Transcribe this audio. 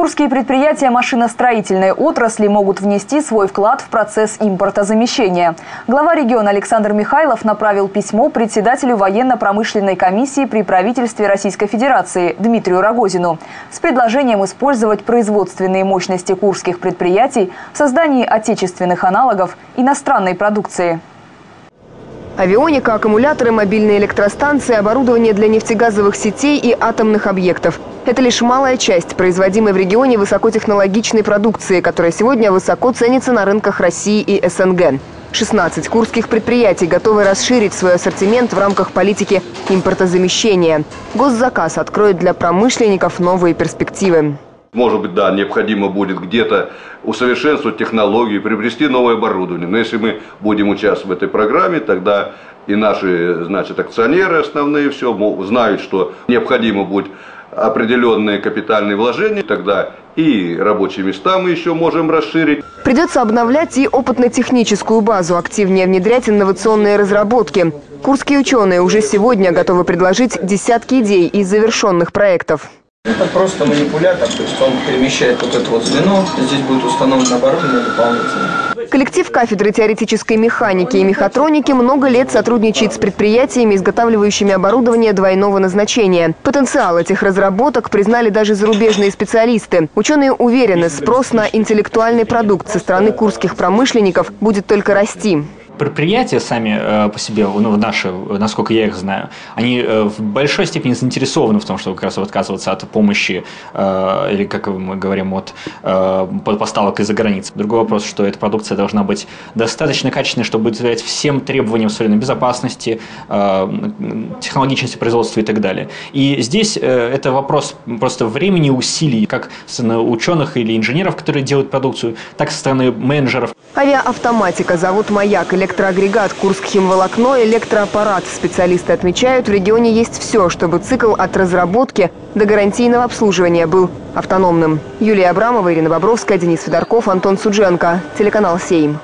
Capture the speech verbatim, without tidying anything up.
Курские предприятия машиностроительной отрасли могут внести свой вклад в процесс импортозамещения. Глава региона Александр Михайлов направил письмо председателю Военно-промышленной комиссии при правительстве Российской Федерации Дмитрию Рогозину с предложением использовать производственные мощности курских предприятий в создании отечественных аналогов иностранной продукции. Авионика, аккумуляторы, мобильные электростанции, оборудование для нефтегазовых сетей и атомных объектов. Это лишь малая часть производимой в регионе высокотехнологичной продукции, которая сегодня высоко ценится на рынках России и эс эн гэ. шестнадцать курских предприятий готовы расширить свой ассортимент в рамках политики импортозамещения. Госзаказ откроет для промышленников новые перспективы. Может быть, да, необходимо будет где-то усовершенствовать технологии, приобрести новое оборудование. Но если мы будем участвовать в этой программе, тогда и наши, значит, акционеры основные все знают, что необходимо будет определенные капитальные вложения, тогда и рабочие места мы еще можем расширить. Придется обновлять и опытно-техническую базу, активнее внедрять инновационные разработки. Курские ученые уже сегодня готовы предложить десятки идей из завершенных проектов. Это просто манипулятор, то есть он перемещает вот это вот звено, здесь будет установлено оборудование дополнительное. Коллектив кафедры теоретической механики и мехатроники много лет сотрудничает с предприятиями, изготавливающими оборудование двойного назначения. Потенциал этих разработок признали даже зарубежные специалисты. Ученые уверены, спрос на интеллектуальный продукт со стороны курских промышленников будет только расти. Предприятия сами по себе, ну, наши, насколько я их знаю, они в большой степени заинтересованы в том, чтобы как раз отказываться от помощи, э, или, как мы говорим, от э, поставок из-за границы. Другой вопрос, что эта продукция должна быть достаточно качественной, чтобы удовлетворять всем требованиям современной безопасности, э, технологичности производства и так далее. И здесь э, это вопрос просто времени и усилий, как со стороны ученых или инженеров, которые делают продукцию, так и со стороны менеджеров. Авиаавтоматика, завод «Маяк», электроагрегат, Электроагрегат, Курскхимволокно, электроаппарат. Специалисты отмечают, в регионе есть все, чтобы цикл от разработки до гарантийного обслуживания был автономным. Юлия Абрамова, Ирина Бобровская, Денис Федорков, Антон Судженко. Телеканал «Сейм».